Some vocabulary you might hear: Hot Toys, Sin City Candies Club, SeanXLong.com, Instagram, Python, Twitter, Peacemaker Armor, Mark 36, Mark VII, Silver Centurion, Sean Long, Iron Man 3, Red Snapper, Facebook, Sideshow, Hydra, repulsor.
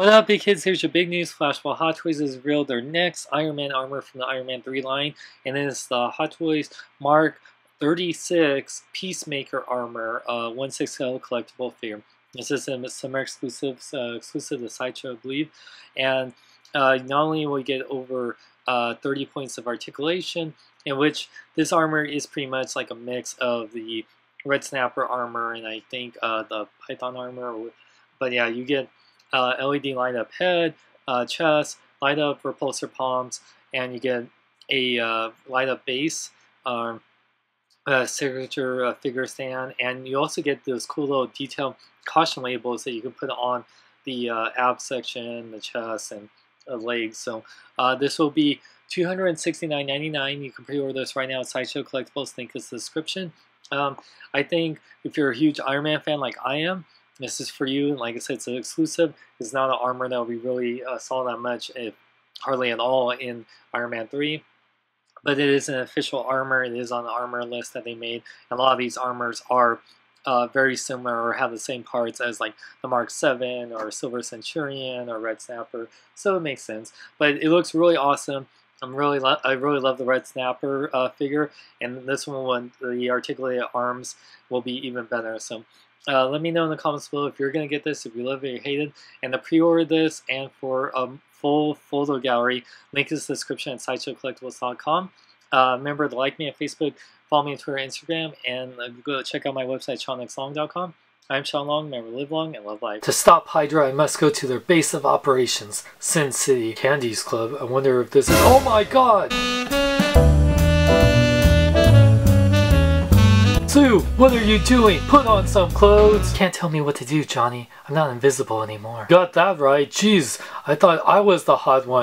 What up, big kids? Here's your big news flash. While Hot Toys has revealed their next Iron Man armor from the Iron Man 3 line, and it's the Hot Toys Mark 36 Peacemaker Armor 1/6 collectible figure. This is a summer exclusive, exclusive to Sideshow, I believe. And not only will you get over 30 points of articulation, in which this armor is pretty much like a mix of the Red Snapper armor and I think the Python armor. But yeah, you get LED light up head, chest, light up repulsor palms, and you get a light up base, signature figure stand, and you also get those cool little detailed caution labels that you can put on the ab section, the chest, and legs. So this will be $269.99. You can pre-order this right now at Sideshow Collectibles. Link is the description. I think if you're a huge Iron Man fan like I am, this is for you. Like I said, it's an exclusive. It's not an armor that we really saw that much, if hardly at all, in Iron Man 3. But it is an official armor. It is on the armor list that they made. And a lot of these armors are very similar or have the same parts as like the Mark VII or Silver Centurion or Red Snapper. So it makes sense. But it looks really awesome. I really love the Red Snapper figure, and this one with the articulated arms will be even better. So let me know in the comments below if you're going to get this, if you love it or you hate it, and to pre-order this and for a full photo gallery. Link is in the description at SideshowCollectibles.com. Remember to like me on Facebook, follow me on Twitter, Instagram, and go check out my website, SeanXLong.com. I'm Sean Long. Remember, live long and love life. To stop Hydra, I must go to their base of operations, Sin City Candies Club. I wonder if this is... Oh my god! Sue, what are you doing? Put on some clothes! Can't tell me what to do, Johnny. I'm not invisible anymore. Got that right. Jeez, I thought I was the hot one.